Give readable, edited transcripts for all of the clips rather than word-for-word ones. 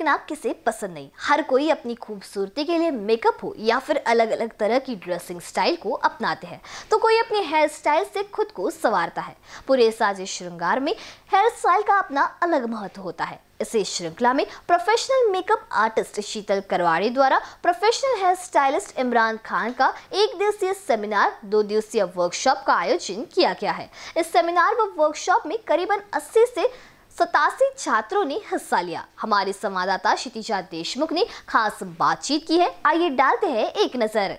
दिखना किसे पसंद नहीं। हर कोई अपनी खूबसूरती के लिए मेकअप हो या फिर अलग अलग तरह की ड्रेसिंग स्टाइल को अपनाते हैं, तो कोई अपने हेयर स्टाइल से खुद को संवारता है। पूरे साजे श्रृंगार में हेयर स्टाइल का अपना अलग महत्व होता है। इसी श्रृंखला में professional makeup artist Sheetal Karwadi द्वारा professional hair stylist Imran Khan का एक दिवसीय सेमिनार, 2 दिवसीय वर्कशॉप का आयोजन किया गया है। इस सेमिनार व वर्कशॉप में करीबन 80 से 87 छात्रों ने हिस्सा लिया। हमारी संवाददाता क्षितिजा देशमुख ने खास बातचीत की है, आइए डालते हैं एक नज़र।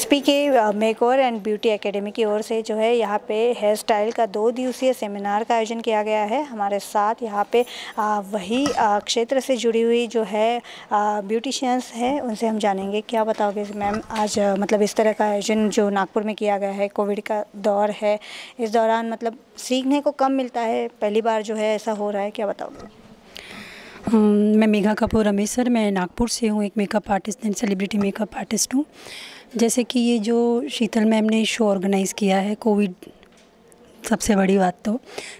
SP के मेकओवर एंड ब्यूटी एकेडमी की ओर से जो है यहाँ पे हेयर स्टाइल का 2 दिवसीय सेमिनार का आयोजन किया गया है। हमारे साथ यहाँ पे वही क्षेत्र से जुड़ी हुई जो है ब्यूटिशियंस हैं, उनसे हम जानेंगे। क्या बताओगे मैम, आज मतलब इस तरह का आयोजन जो नागपुर में किया गया है, कोविड का दौर है, इस दौरान मतलब सीखने को कम मिलता है, पहली बार जो है ऐसा हो रहा है, क्या बताओगे? मैं मेघा कपूर रमेश सर, मैं नागपुर से हूँ, एक makeup artist and celebrity makeup artist हूँ। जैसे कि ये जो शीतल मैम ने शो ऑर्गेनाइज़ किया है, कोविड सबसे बड़ी बात तो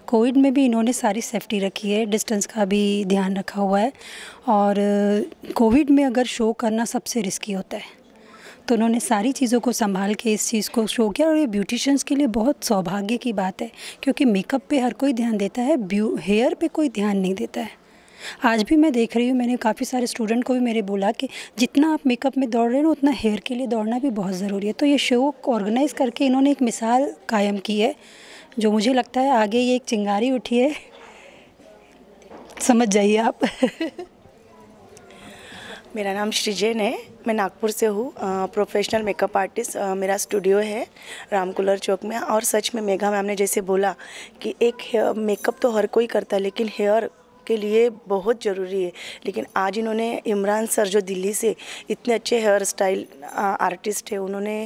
कोविड में भी इन्होंने सारी सेफ्टी रखी है, डिस्टेंस का भी ध्यान रखा हुआ है, और कोविड में अगर शो करना सबसे रिस्की होता है, तो उन्होंने सारी चीज़ों को संभाल के इस चीज़ को शो किया। और ये ब्यूटिशियंस के लिए बहुत सौभाग्य की बात है, क्योंकि मेकअप पे हर कोई ध्यान देता है, हेयर पे कोई ध्यान नहीं देता है। आज भी मैं देख रही हूँ, मैंने काफ़ी सारे स्टूडेंट को भी मेरे बोला कि जितना आप मेकअप में दौड़ रहे हो उतना हेयर के लिए दौड़ना भी बहुत ज़रूरी है। तो ये शो ऑर्गेनाइज़ करके इन्होंने एक मिसाल कायम की है, जो मुझे लगता है आगे ये एक चिंगारी उठी है, समझ जाइए आप। मेरा नाम श्री जैन है, मैं नागपुर से हूँ, प्रोफेशनल मेकअप आर्टिस्ट। मेरा स्टूडियो है रामकुलर चौक में। और सच में मेघा मैम ने जैसे बोला कि एक मेकअप तो हर कोई करता है, लेकिन हेयर के लिए बहुत ज़रूरी है। लेकिन आज इन्होंने इमरान सर जो दिल्ली से इतने अच्छे हेयर स्टाइल आर्टिस्ट है, उन्होंने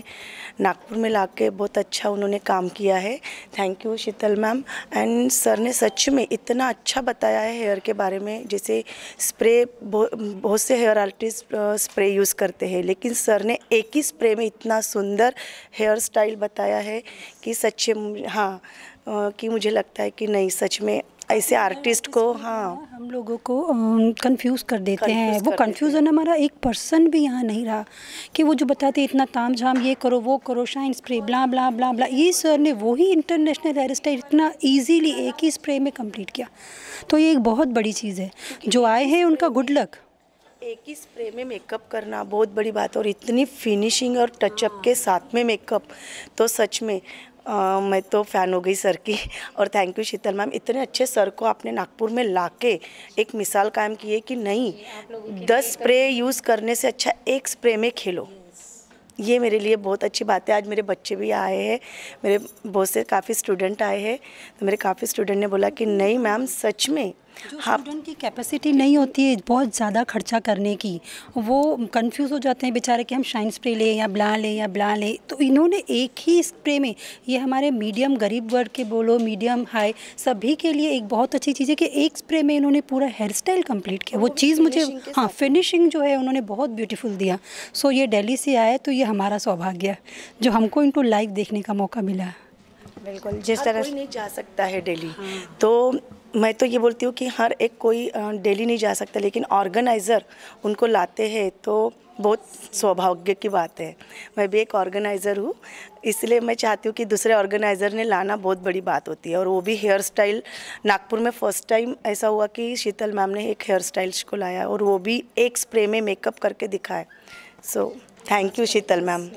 नागपुर में लाके बहुत अच्छा उन्होंने काम किया है। Thank you Sheetal ma'am and sir ने सच में इतना अच्छा बताया है हेयर के बारे में। जैसे स्प्रे बहुत से हेयर आर्टिस्ट स्प्रे यूज़ करते हैं, लेकिन सर ने एक ही स्प्रे में इतना सुंदर हेयर स्टाइल बताया है कि सच में हाँ कि मुझे लगता है कि नहीं सच में ऐसे आर्टिस्ट को हाँ हम लोगों को कंफ्यूज कर देते हैं। वो कंफ्यूजन हमारा एक पर्सन भी यहाँ नहीं रहा कि वो जो बताते इतना ताम झाम, ये करो वो करो, shine spray blah blah blah blah, ये सर ने वही इंटरनेशनल हेयर स्टाइल इतना इजीली एक ही स्प्रे में कंप्लीट किया। तो ये एक बहुत बड़ी चीज़ है, जो आए हैं उनका गुड लक। एक ही स्प्रे में मेकअप करना बहुत बड़ी बात है, और इतनी फिनिशिंग और टचअप के साथ में मेकअप, तो सच में मैं तो फ़ैन हो गई सर की। और थैंक यू शीतल मैम, इतने अच्छे सर को आपने नागपुर में लाके एक मिसाल कायम की है कि नहीं 10 स्प्रे यूज़ करने से अच्छा एक स्प्रे में खेलो। ये मेरे लिए बहुत अच्छी बात है। आज मेरे बच्चे भी आए हैं, मेरे बहुत से काफ़ी स्टूडेंट आए हैं, तो मेरे काफ़ी स्टूडेंट ने बोला कि नहीं मैम सच में हाँ, स्टूडेंट की कैपेसिटी नहीं होती है बहुत ज़्यादा खर्चा करने की, वो कंफ्यूज हो जाते हैं बेचारे कि हम शाइन स्प्रे लें या ब्ला लें या ब्ला लें। तो इन्होंने एक ही स्प्रे में, ये हमारे मीडियम गरीब वर्ग के बोलो, मीडियम हाई, सभी के लिए एक बहुत अच्छी चीज़ है कि एक स्प्रे में इन्होंने पूरा हेयर स्टाइल कम्प्लीट किया। वो चीज़ मुझे हाँ फिनिशिंग जो है उन्होंने बहुत ब्यूटीफुल दिया। सो ये दिल्ली से आए तो ये हमारा सौभाग्य है जो हमको इनको लाइव देखने का मौका मिला। बिल्कुल, जिस तरह से नहीं जा सकता है दिल्ली, तो मैं तो ये बोलती हूँ कि हर एक कोई दिल्ली नहीं जा सकता, लेकिन ऑर्गेनाइज़र उनको लाते हैं तो बहुत सौभाग्य की बात है। मैं भी एक ऑर्गेनाइज़र हूँ, इसलिए मैं चाहती हूँ कि दूसरे ऑर्गेनाइज़र ने लाना बहुत बड़ी बात होती है। और वो भी हेयर स्टाइल नागपुर में फर्स्ट टाइम ऐसा हुआ कि शीतल मैम ने एक हेयर स्टाइल्स को लाया, और वो भी एक स्प्रे में मेकअप करके दिखाया। So thank you Sheetal ma'am.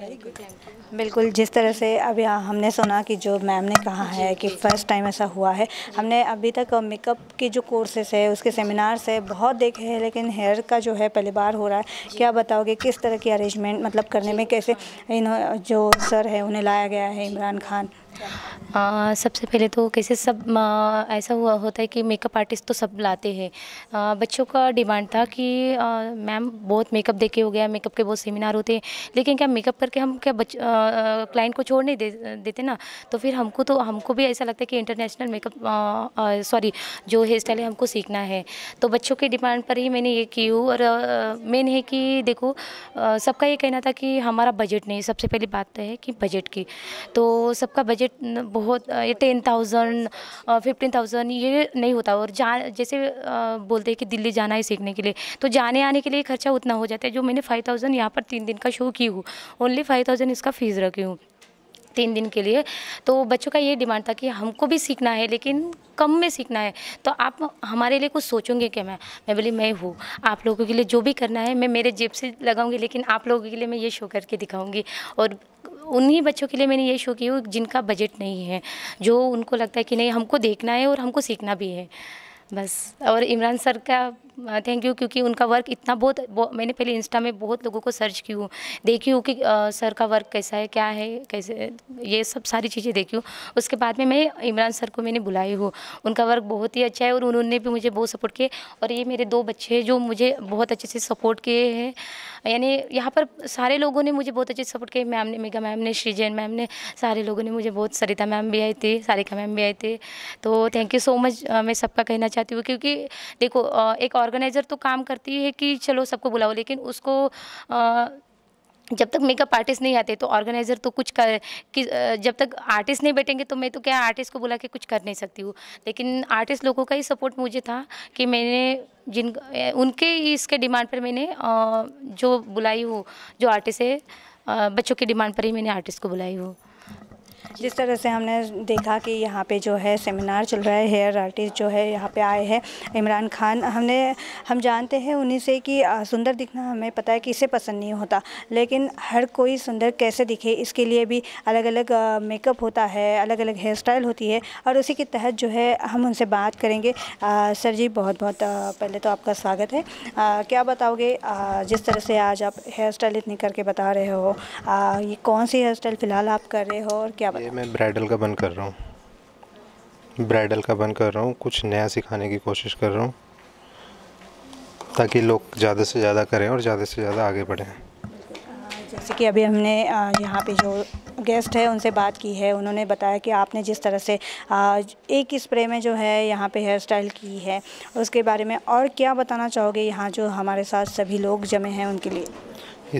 बिल्कुल, जिस तरह से अभी हमने सुना कि जो मैम ने कहा है कि फ़र्स्ट टाइम ऐसा हुआ है। हमने अभी तक मेकअप के जो कोर्सेस है, उसके सेमिनार्स है, बहुत देखे हैं, लेकिन हेयर का जो है पहली बार हो रहा है। क्या बताओगे किस तरह की अरेंजमेंट मतलब करने में कैसे इन्होंने जो सर है उन्हें लाया गया है इमरान खान? सबसे पहले तो कैसे सब ऐसा हुआ होता है कि मेकअप आर्टिस्ट तो सब लाते हैं। बच्चों का डिमांड था कि मैम बहुत मेकअप देखे हो गया, मेकअप के बहुत सेमिनार होते हैं, लेकिन क्या मेकअप करके हम क्या क्लाइंट को छोड़ नहीं देते ना। तो फिर हमको भी ऐसा लगता है कि इंटरनेशनल मेकअप जो हेयर स्टाइल है हमको सीखना है। तो बच्चों के डिमांड पर ही मैंने ये की हूँ। और मेन है कि देखो सबका ये कहना था कि हमारा बजट नहीं, सबसे पहली बात तो है कि बजट की, तो सबका बजट बजट बहुत 10,000 15,000 ये नहीं होता। और जैसे बोलते हैं कि दिल्ली जाना है सीखने के लिए, तो जाने आने के लिए खर्चा उतना हो जाता है। जो मैंने 5,000 यहाँ पर 3 दिन का शो की हूँ, ओनली 5,000 इसका फ़ीस रखी हूँ 3 दिन के लिए। तो बच्चों का ये डिमांड था कि हमको भी सीखना है लेकिन कम में सीखना है, तो आप हमारे लिए कुछ सोचोगे क्या? मैं बोली मैं हूँ, आप लोगों के लिए जो भी करना है मैं मेरे जेब से लगाऊंगी, लेकिन आप लोगों के लिए मैं ये शो करके दिखाऊंगी। और उन्हीं बच्चों के लिए मैंने ये शो की हो जिनका बजट नहीं है, जो उनको लगता है कि नहीं हमको देखना है और हमको सीखना भी है, बस। और इमरान सर का थैंक यू, क्योंकि उनका वर्क इतना बहुत मैंने पहले इंस्टा में बहुत लोगों को सर्च की हूँ, देखी हूँ कि सर का वर्क कैसा है, क्या है, कैसे, ये सब सारी चीज़ें देखी हूँ। उसके बाद में मैं इमरान सर को मैंने बुलाई हूँ, उनका वर्क बहुत ही अच्छा है और उन्होंने भी मुझे बहुत सपोर्ट किए। और ये मेरे 2 बच्चे हैं जो मुझे बहुत अच्छे से सपोर्ट किए हैं, यानी यहाँ पर सारे लोगों ने मुझे बहुत अच्छे से सपोर्ट किए। मैम ने, मेघा मैम ने, श्री जैन मैम ने, सारे लोगों ने मुझे बहुत, सरिता मैम भी आई थी, सारिका मैम भी आई थी, तो थैंक यू सो मच मैं सबका कहना चाहती हूँ। क्योंकि देखो एक ऑर्गेनाइज़र तो काम करती है कि चलो सबको बुलाओ, लेकिन उसको जब तक मेकअप आर्टिस्ट नहीं आते तो ऑर्गेनाइज़र तो कुछ कर कि जब तक आर्टिस्ट नहीं बैठेंगे तो मैं तो क्या आर्टिस्ट को बुला के कुछ कर नहीं सकती हूँ। लेकिन आर्टिस्ट लोगों का ही सपोर्ट मुझे था कि मैंने उनके इसके डिमांड पर मैंने जो बुलाई हूँ, जो आर्टिस्ट है बच्चों के डिमांड पर ही मैंने आर्टिस्ट को बुलाई हूँ। जिस तरह से हमने देखा कि यहाँ पे जो है सेमिनार चल रहा है, हेयर आर्टिस्ट जो है यहाँ पे आए हैं इमरान खान, हम जानते हैं उन्हीं से कि सुंदर दिखना हमें पता है कि इसे पसंद नहीं होता, लेकिन हर कोई सुंदर कैसे दिखे इसके लिए भी अलग अलग मेकअप होता है, अलग अलग हेयर स्टाइल होती है, और उसी के तहत जो है हम उनसे बात करेंगे। सर जी बहुत बहुत पहले तो आपका स्वागत है। क्या बताओगे जिस तरह से आज आप हेयर स्टाइल इतनी करके बता रहे हो, ये कौन सी हेयर स्टाइल फ़िलहाल आप कर रहे हो और क्या? ये मैं ब्राइडल का बंद कर रहा हूँ, कुछ नया सिखाने की कोशिश कर रहा हूँ ताकि लोग ज़्यादा से ज़्यादा करें और ज़्यादा से ज़्यादा आगे बढ़ें। जैसे कि अभी हमने यहाँ पे जो गेस्ट है उनसे बात की है, उन्होंने बताया कि आपने जिस तरह से एक स्प्रे में जो है यहाँ पे हेयर स्टाइल की है, उसके बारे में और क्या बताना चाहोगे यहाँ जो हमारे साथ सभी लोग जमे हैं उनके लिए?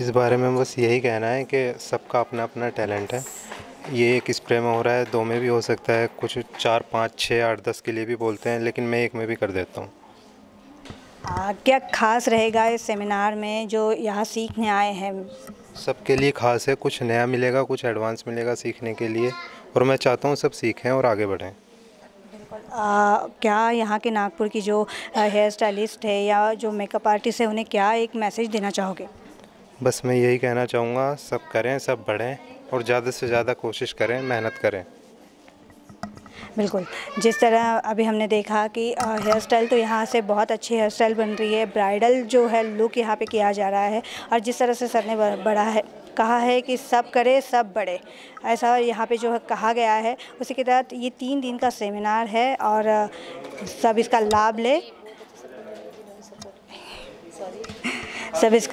इस बारे में बस यही कहना है कि सबका अपना अपना टैलेंट है। ये एक स्प्रे में हो रहा है, 2 में भी हो सकता है, कुछ 4, 5, 6, 8, 10 के लिए भी बोलते हैं, लेकिन मैं 1 में भी कर देता हूँ। क्या खास रहेगा इस सेमिनार में जो यहाँ सीखने आए हैं? सबके लिए खास है, कुछ नया मिलेगा, कुछ एडवांस मिलेगा सीखने के लिए, और मैं चाहता हूँ सब सीखें और आगे बढ़ें। क्या यहाँ के नागपुर की जो हेयर स्टाइलिस्ट है या जो मेकअप आर्टिस्ट है उन्हें क्या एक मैसेज देना चाहोगे? बस मैं यही कहना चाहूँगा, सब करें, सब बढ़ें और ज़्यादा से ज़्यादा कोशिश करें, मेहनत करें। बिल्कुल, जिस तरह अभी हमने देखा कि हेयर स्टाइल तो यहाँ से बहुत अच्छी हेयर स्टाइल बन रही है, ब्राइडल जो है लुक यहाँ पे किया जा रहा है, और जिस तरह से सर ने कहा है कि सब करे सब बढ़े, ऐसा यहाँ पे जो है कहा गया है। उसी के तहत ये 3 दिन का सेमिनार है और सब इसका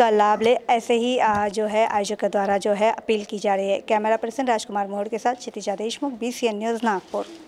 लाभ ले, ऐसे ही जो है आयोजकों द्वारा जो है अपील की जा रही है। कैमरा पर्सन राजकुमार मोहड़ के साथ क्षितिजा देशमुख, INBCN न्यूज़ नागपुर।